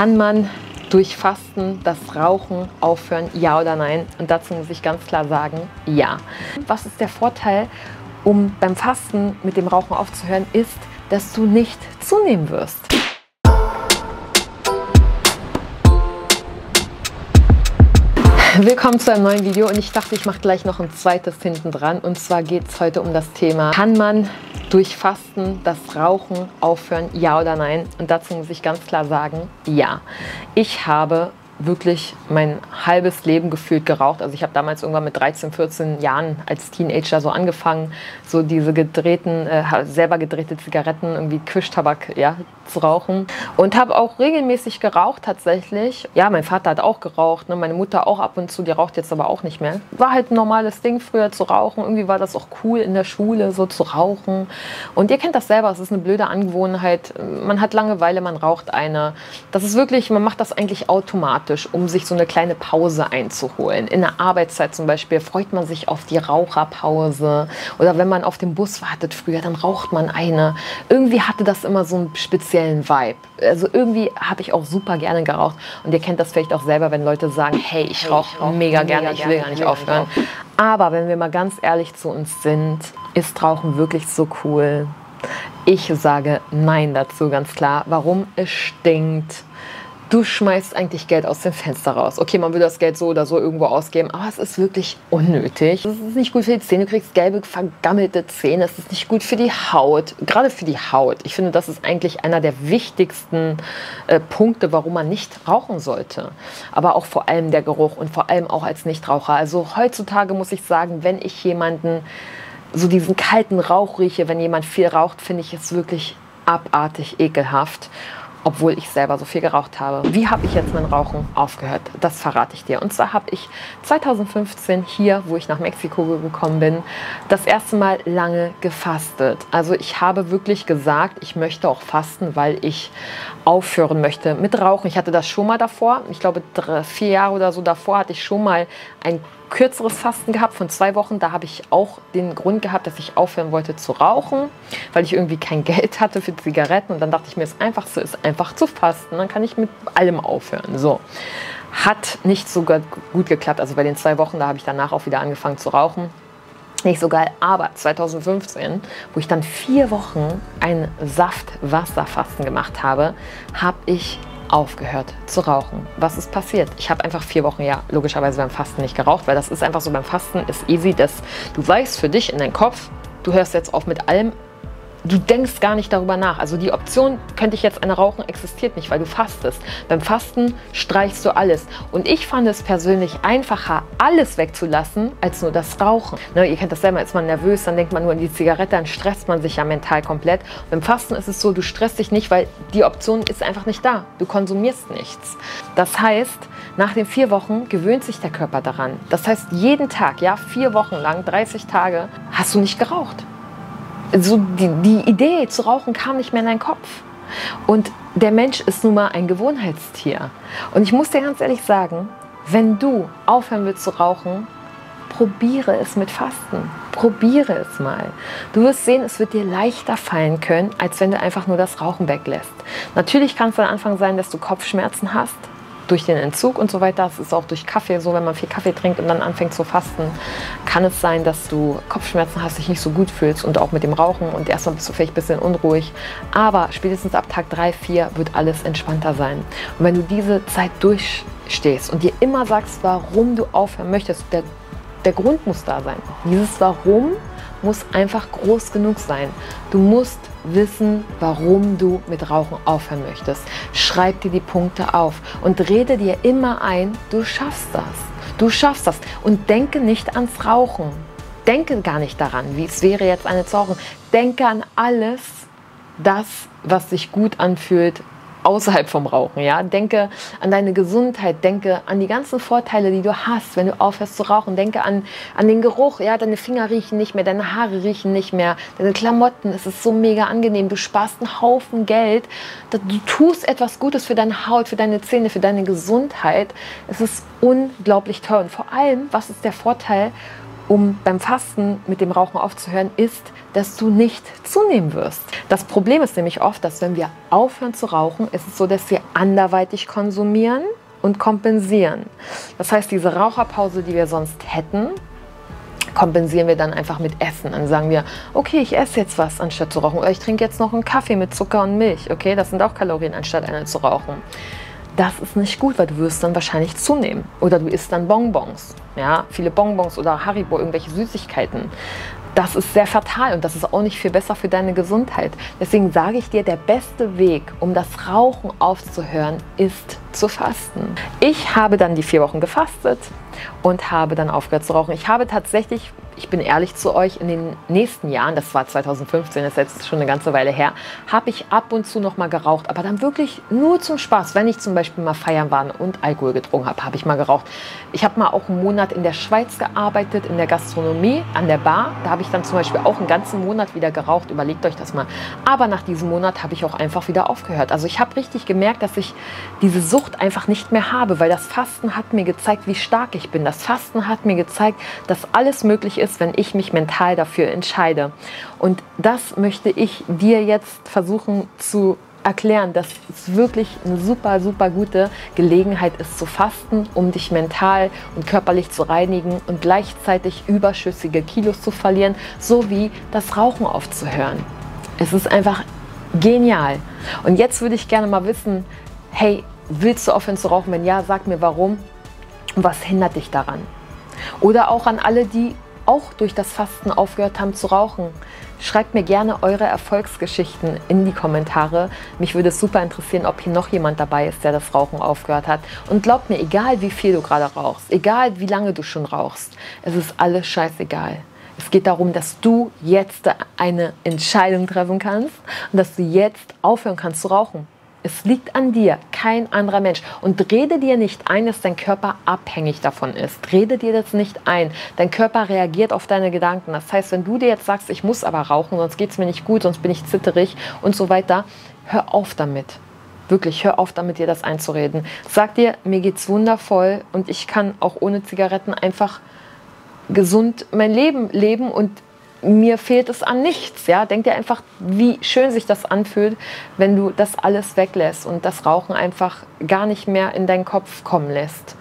Kann man durch Fasten das Rauchen aufhören, ja oder nein? Und dazu muss ich ganz klar sagen, ja. Was ist der Vorteil, um beim Fasten mit dem Rauchen aufzuhören, ist, dass du nicht zunehmen wirst. Willkommen zu einem neuen Video und ich dachte, ich mache gleich noch ein zweites hinten dran. Und zwar geht es heute um das Thema, kann man durch Fasten das Rauchen aufhören, ja oder nein? Und dazu muss ich ganz klar sagen, ja. Ich habe wirklich mein halbes Leben gefühlt geraucht. Also ich habe damals irgendwann mit 13, 14 Jahren als Teenager so angefangen, so diese selber gedrehte Zigaretten, irgendwie Quishtabak, ja, zu rauchen. Und habe auch regelmäßig geraucht tatsächlich. Ja, mein Vater hat auch geraucht, ne? Meine Mutter auch ab und zu, die raucht jetzt aber auch nicht mehr. War halt ein normales Ding früher zu rauchen. Irgendwie war das auch cool in der Schule so zu rauchen. Und ihr kennt das selber, es ist eine blöde Angewohnheit. Man hat Langeweile, man raucht eine. Das ist wirklich, man macht das eigentlich automatisch, um sich so eine kleine Pause einzuholen. In der Arbeitszeit zum Beispiel freut man sich auf die Raucherpause oder wenn man auf den Bus wartet früher, dann raucht man eine. Irgendwie hatte das immer so einen speziellen Vibe. Also irgendwie habe ich auch super gerne geraucht und ihr kennt das vielleicht auch selber, wenn Leute sagen, hey, ich rauche mega gerne, ich will gar nicht aufhören. Aber wenn wir mal ganz ehrlich zu uns sind, ist Rauchen wirklich so cool? Ich sage nein dazu, ganz klar. Warum? Es stinkt. Du schmeißt eigentlich Geld aus dem Fenster raus. Okay, man würde das Geld so oder so irgendwo ausgeben, aber es ist wirklich unnötig. Es ist nicht gut für die Zähne, du kriegst gelbe, vergammelte Zähne. Es ist nicht gut für die Haut, gerade für die Haut. Ich finde, das ist eigentlich einer der wichtigsten Punkte, warum man nicht rauchen sollte. Aber auch vor allem der Geruch und vor allem auch als Nichtraucher. Also heutzutage muss ich sagen, wenn ich jemanden so diesen kalten Rauch rieche, wenn jemand viel raucht, finde ich es wirklich abartig ekelhaft. Obwohl ich selber so viel geraucht habe. Wie habe ich jetzt mein Rauchen aufgehört? Das verrate ich dir. Und zwar habe ich 2015 hier, wo ich nach Mexiko gekommen bin, das erste Mal lange gefastet. Also ich habe wirklich gesagt, ich möchte auch fasten, weil ich aufhören möchte mit Rauchen. Ich hatte das schon mal davor. Ich glaube, 4 Jahre oder so davor hatte ich schon mal ein kürzeres Fasten gehabt von 2 Wochen. Da habe ich auch den Grund gehabt, dass ich aufhören wollte zu rauchen, weil ich irgendwie kein Geld hatte für Zigaretten. Und dann dachte ich mir, das Einfachste ist einfach zu fasten. Dann kann ich mit allem aufhören. So. Hat nicht so gut geklappt. Also bei den 2 Wochen, da habe ich danach auch wieder angefangen zu rauchen. Nicht so geil, aber 2015, wo ich dann 4 Wochen ein Saft-Wasser-Fasten gemacht habe, habe ich aufgehört zu rauchen. Was ist passiert? Ich habe einfach 4 Wochen, ja, logischerweise beim Fasten nicht geraucht, weil das ist einfach so, beim Fasten ist easy, dass du weißt für dich in deinem Kopf, du hörst jetzt auf mit allem, du denkst gar nicht darüber nach. Also die Option, könnte ich jetzt eine rauchen, existiert nicht, weil du fastest. Beim Fasten streichst du alles. Und ich fand es persönlich einfacher, alles wegzulassen, als nur das Rauchen. Ne, ihr kennt das selber, ist man nervös, dann denkt man nur an die Zigarette, dann stresst man sich ja mental komplett. Und beim Fasten ist es so, du stresst dich nicht, weil die Option ist einfach nicht da. Du konsumierst nichts. Das heißt, nach den 4 Wochen gewöhnt sich der Körper daran. Das heißt, jeden Tag, ja, 4 Wochen lang, 30 Tage, hast du nicht geraucht. So die Idee zu rauchen kam nicht mehr in deinen Kopf. Und der Mensch ist nun mal ein Gewohnheitstier. Und ich muss dir ganz ehrlich sagen, wenn du aufhören willst zu rauchen, probiere es mit Fasten. Probiere es mal. Du wirst sehen, es wird dir leichter fallen können, als wenn du einfach nur das Rauchen weglässt. Natürlich kann es am Anfang sein, dass du Kopfschmerzen hast, durch den Entzug und so weiter. Das ist auch durch Kaffee so, wenn man viel Kaffee trinkt und dann anfängt zu fasten, kann es sein, dass du Kopfschmerzen hast, dich nicht so gut fühlst und auch mit dem Rauchen und erstmal bist du vielleicht ein bisschen unruhig. Aber spätestens ab Tag 3, 4 wird alles entspannter sein. Und wenn du diese Zeit durchstehst und dir immer sagst, warum du aufhören möchtest, der Grund muss da sein. Dieses Warum muss einfach groß genug sein. Du musst wissen, warum du mit Rauchen aufhören möchtest. Schreib dir die Punkte auf und rede dir immer ein, du schaffst das. Du schaffst das. Und denke nicht ans Rauchen. Denke gar nicht daran, wie es wäre, jetzt eine zu rauchen. Denke an alles, das, was sich gut anfühlt, außerhalb vom Rauchen, ja. Denke an deine Gesundheit, denke an die ganzen Vorteile, die du hast, wenn du aufhörst zu rauchen. Denke an den Geruch, ja. Deine Finger riechen nicht mehr, deine Haare riechen nicht mehr, deine Klamotten, es ist so mega angenehm. Du sparst einen Haufen Geld, du tust etwas Gutes für deine Haut, für deine Zähne, für deine Gesundheit. Es ist unglaublich toll. Und vor allem, was ist der Vorteil? um beim Fasten mit dem Rauchen aufzuhören, ist, dass du nicht zunehmen wirst. Das Problem ist nämlich oft, dass wenn wir aufhören zu rauchen, ist es so, dass wir anderweitig konsumieren und kompensieren. Das heißt, diese Raucherpause, die wir sonst hätten, kompensieren wir dann einfach mit Essen. Dann sagen wir, okay, ich esse jetzt was, anstatt zu rauchen. Oder ich trinke jetzt noch einen Kaffee mit Zucker und Milch. Okay, das sind auch Kalorien, anstatt eine zu rauchen. Das ist nicht gut, weil du wirst dann wahrscheinlich zunehmen. Oder du isst dann Bonbons. Ja, viele Bonbons oder Haribo, irgendwelche Süßigkeiten. Das ist sehr fatal und das ist auch nicht viel besser für deine Gesundheit. Deswegen sage ich dir, der beste Weg, um das Rauchen aufzuhören, ist zu fasten. Ich habe dann die 4 Wochen gefastet und habe dann aufgehört zu rauchen. Ich habe tatsächlich, ich bin ehrlich zu euch, in den nächsten Jahren, das war 2015, das ist jetzt schon eine ganze Weile her, habe ich ab und zu noch mal geraucht, aber dann wirklich nur zum Spaß. Wenn ich zum Beispiel mal feiern war und Alkohol getrunken habe, habe ich mal geraucht. Ich habe mal auch einen Monat in der Schweiz gearbeitet, in der Gastronomie, an der Bar. Da habe ich dann zum Beispiel auch einen ganzen Monat wieder geraucht. Überlegt euch das mal. Aber nach diesem Monat habe ich auch einfach wieder aufgehört. Also ich habe richtig gemerkt, dass ich diese Sucht einfach nicht mehr habe, weil das Fasten hat mir gezeigt, wie stark ich bin. Das Fasten hat mir gezeigt, dass alles möglich ist, wenn ich mich mental dafür entscheide. Und das möchte ich dir jetzt versuchen zu erklären, dass es wirklich eine super, super gute Gelegenheit ist zu fasten, um dich mental und körperlich zu reinigen und gleichzeitig überschüssige Kilos zu verlieren, sowie das Rauchen aufzuhören. Es ist einfach genial. Und jetzt würde ich gerne mal wissen, hey, willst du aufhören zu rauchen? Wenn ja, sag mir warum und was hindert dich daran? Oder auch an alle, die auch durch das Fasten aufgehört haben zu rauchen. Schreibt mir gerne eure Erfolgsgeschichten in die Kommentare. Mich würde es super interessieren, ob hier noch jemand dabei ist, der das Rauchen aufgehört hat. Und glaubt mir, egal wie viel du gerade rauchst, egal wie lange du schon rauchst, es ist alles scheißegal. Es geht darum, dass du jetzt eine Entscheidung treffen kannst und dass du jetzt aufhören kannst zu rauchen. Es liegt an dir, kein anderer Mensch. Und rede dir nicht ein, dass dein Körper abhängig davon ist. Rede dir das nicht ein. Dein Körper reagiert auf deine Gedanken. Das heißt, wenn du dir jetzt sagst, ich muss aber rauchen, sonst geht es mir nicht gut, sonst bin ich zitterig und so weiter, hör auf damit. Wirklich, hör auf damit, dir das einzureden. Sag dir, mir geht's wundervoll und ich kann auch ohne Zigaretten einfach gesund mein Leben leben und mir fehlt es an nichts. Ja? Denk dir einfach, wie schön sich das anfühlt, wenn du das alles weglässt und das Rauchen einfach gar nicht mehr in deinen Kopf kommen lässt.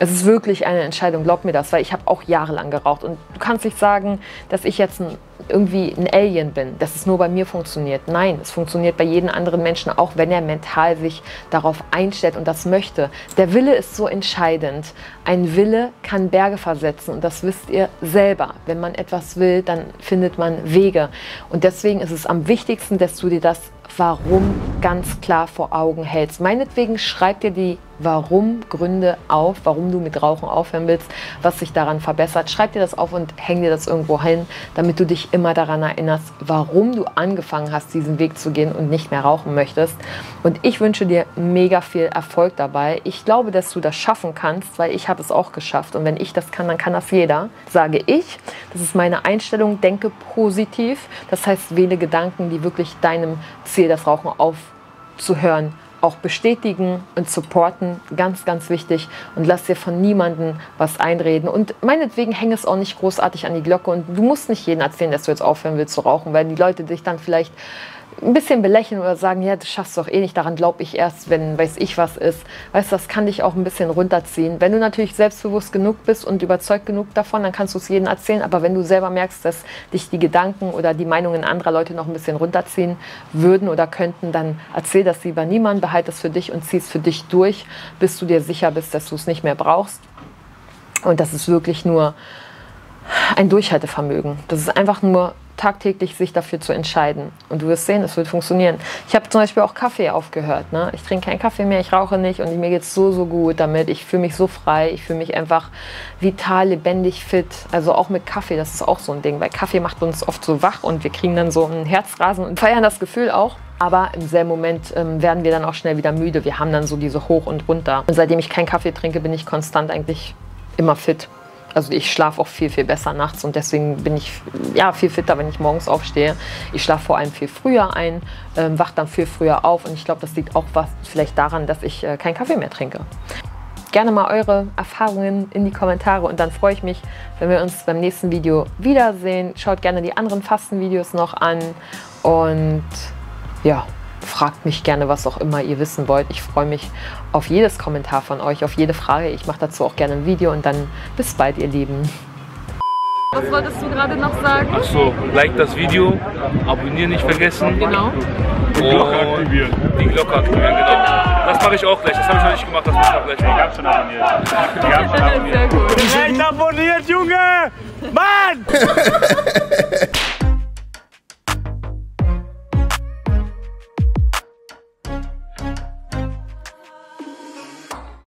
Es ist wirklich eine Entscheidung, glaub mir das, weil ich habe auch jahrelang geraucht. Und du kannst nicht sagen, dass ich jetzt irgendwie ein Alien bin, dass es nur bei mir funktioniert. Nein, es funktioniert bei jedem anderen Menschen, auch wenn er mental sich darauf einstellt und das möchte. Der Wille ist so entscheidend. Ein Wille kann Berge versetzen und das wisst ihr selber. Wenn man etwas will, dann findet man Wege. Und deswegen ist es am wichtigsten, dass du dir das Warum ganz klar vor Augen hältst. Meinetwegen schreib dir die Warum-Gründe auf, warum du mit Rauchen aufhören willst, was sich daran verbessert. Schreib dir das auf und häng dir das irgendwo hin, damit du dich immer daran erinnerst, warum du angefangen hast, diesen Weg zu gehen und nicht mehr rauchen möchtest. Und ich wünsche dir mega viel Erfolg dabei. Ich glaube, dass du das schaffen kannst, weil ich habe es auch geschafft. Und wenn ich das kann, dann kann das jeder, sage ich. Das ist meine Einstellung. Denke positiv. Das heißt, wähle Gedanken, die wirklich deinem Ziel, das Rauchen aufzuhören, auch bestätigen und supporten, ganz, ganz wichtig, und lass dir von niemandem was einreden und meinetwegen hänge es auch nicht großartig an die Glocke und du musst nicht jedem erzählen, dass du jetzt aufhören willst zu rauchen, weil die Leute dich dann vielleicht ein bisschen belächeln oder sagen, ja, das schaffst du doch eh nicht, daran glaube ich erst, wenn weiß ich was ist. Weißt du, das kann dich auch ein bisschen runterziehen. Wenn du natürlich selbstbewusst genug bist und überzeugt genug davon, dann kannst du es jedem erzählen, aber wenn du selber merkst, dass dich die Gedanken oder die Meinungen anderer Leute noch ein bisschen runterziehen würden oder könnten, dann erzähl das lieber niemandem, behalte es für dich und zieh es für dich durch, bis du dir sicher bist, dass du es nicht mehr brauchst. Und das ist wirklich nur ein Durchhaltevermögen. Das ist einfach nur tagtäglich sich dafür zu entscheiden. Und du wirst sehen, es wird funktionieren. Ich habe zum Beispiel auch Kaffee aufgehört. Ne? Ich trinke keinen Kaffee mehr, ich rauche nicht und mir geht es so, so gut damit. Ich fühle mich so frei, ich fühle mich einfach vital, lebendig, fit. Also auch mit Kaffee, das ist auch so ein Ding, weil Kaffee macht uns oft so wach und wir kriegen dann so einen Herzrasen und feiern das Gefühl auch. Aber im selben Moment werden wir dann auch schnell wieder müde. Wir haben dann so diese Hoch und Runter. Und seitdem ich keinen Kaffee trinke, bin ich konstant eigentlich immer fit. Also ich schlafe auch viel, viel besser nachts und deswegen bin ich ja viel fitter, wenn ich morgens aufstehe. Ich schlafe vor allem viel früher ein, wache dann viel früher auf und ich glaube, das liegt auch was vielleicht daran, dass ich keinen Kaffee mehr trinke. gerne mal eure Erfahrungen in die Kommentare und dann freue ich mich, wenn wir uns beim nächsten Video wiedersehen. Schaut gerne die anderen Fastenvideos noch an und ja, fragt mich gerne, was auch immer ihr wissen wollt. Ich freue mich auf jedes Kommentar von euch, auf jede Frage. Ich mache dazu auch gerne ein Video und dann bis bald, ihr Lieben. Was wolltest du gerade noch sagen? Achso, like das Video, abonnieren nicht vergessen. Genau. Die Glocke aktivieren. Die Glocke aktivieren, genau. Das mache ich auch gleich. Das habe ich noch nicht gemacht, das muss ich auch gleich machen. Ich habe schon abonniert. Ich habe schon abonniert. Sehr gut. Ich habe abonniert, Junge! Mann!